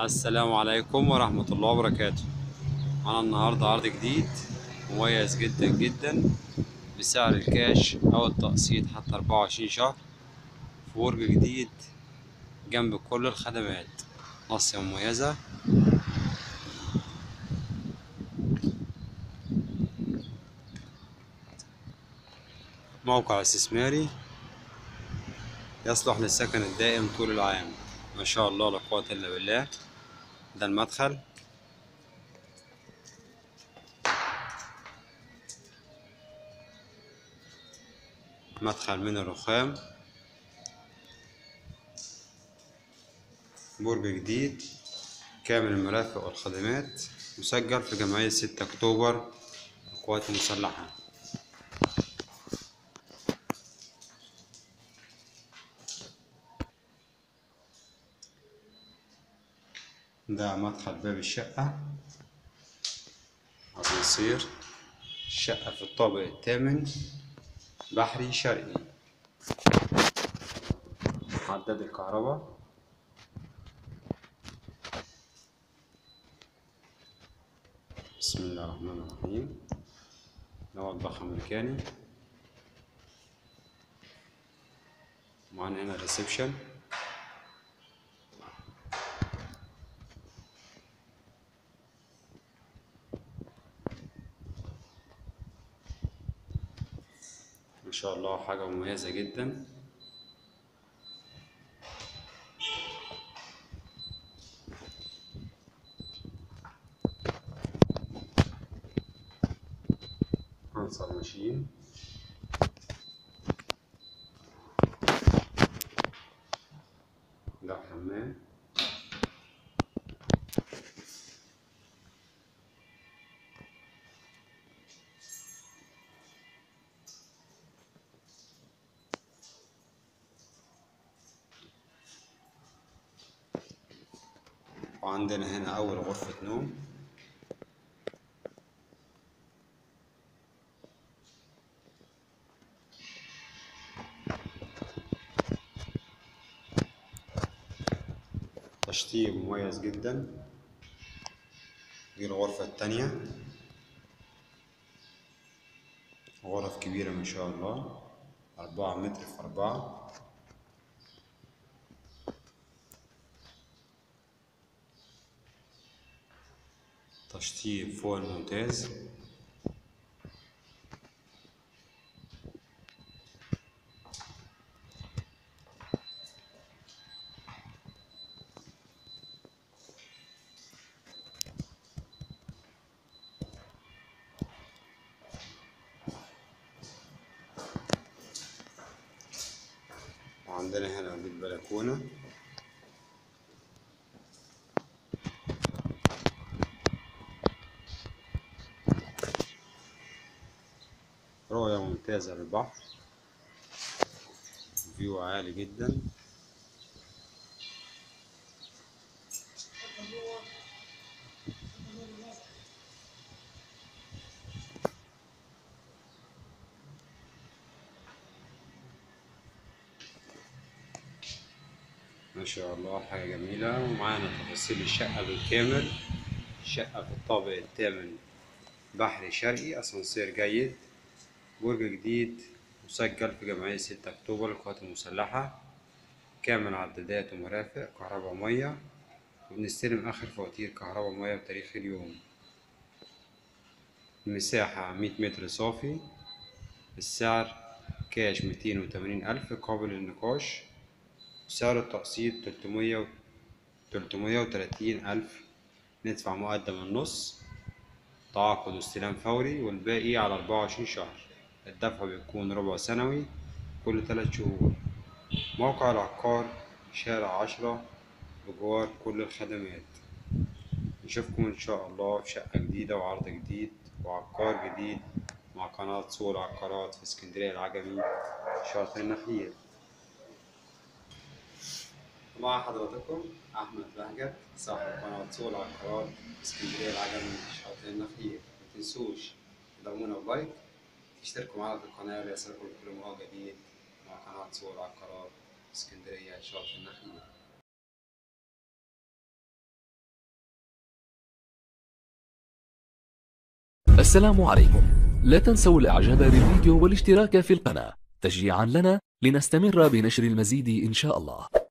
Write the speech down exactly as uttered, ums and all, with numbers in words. السلام عليكم ورحمة الله وبركاته. معانا النهاردة عرض جديد مميز جدا جدا بسعر الكاش أو التقسيط حتى أربعة وعشرين شهر في برج جديد جنب كل الخدمات. نصية مميزة. موقع استثماري يصلح للسكن الدائم طول العام. ما شاء الله لا قوة إلا بالله. ده المدخل. مدخل من الرخام. برج جديد كامل المرافق والخدمات. مسجل في جمعية ستة أكتوبر القوات المسلحة. ده مدخل باب الشقة أسانسير. الشقة في الطابق الثامن، بحري شرقي، عداد الكهرباء، بسم الله الرحمن الرحيم. ده مطبخ أمريكاني. معانا هنا الريسبشن. ما شاء الله حاجة مميزة جدا. أنصار ماشيين. ده حمام. وعندنا هنا أول غرفة نوم. تشطيب مميز جدا. دي الغرفة التانية، غرف كبيرة ما شاء الله، أربعة متر في أربعة. تشطيب فوق الممتاز. وعندنا هنا بالبلكونة. رؤية ممتازة للبحر، فيو عالي جدا. ما شاء الله حاجة جميلة. ومعانا تفاصيل الشقة بالكامل. الشقة في الطابق الثامن، بحر شرقي، أسانسير جيد، برج جديد، مسجل في جمعية ستة أكتوبر القوات المسلحة، كامل عدادات ومرافق، كهرباء ومية، وبنستلم آخر فواتير كهرباء ومية بتاريخ اليوم. المساحة مية متر صافي. السعر كاش ميتين وتمانين ألف قابل للنقاش. سعر التقسيط تلتمية تلتمية وتلاتين ألف، ندفع مقدم النص، تعاقد واستلام فوري، والباقي على أربعة وعشرين شهر. الدفع بيكون ربع سنوي كل ثلاث شهور. موقع العقار شارع عشرة بجوار كل الخدمات. نشوفكم إن شاء الله في شقة جديدة وعرض جديد وعقار جديد مع قناة صور العقارات في اسكندرية العجمية شاطئ النخيل. مع حضراتكم أحمد فهجت صاحب قناة صور العقارات في اسكندرية العجمية شاطئ النخيل. متنسوش تدعمونا بلايك، اشتركوا معنا في القناة ليصلكم كل موضوع جديد مع قناة صور العقارات في اسكندرية شاطئ النخيل. السلام عليكم. لا تنسوا الاعجاب بالفيديو والاشتراك في القناة تشجيعا لنا لنستمر بنشر المزيد ان شاء الله.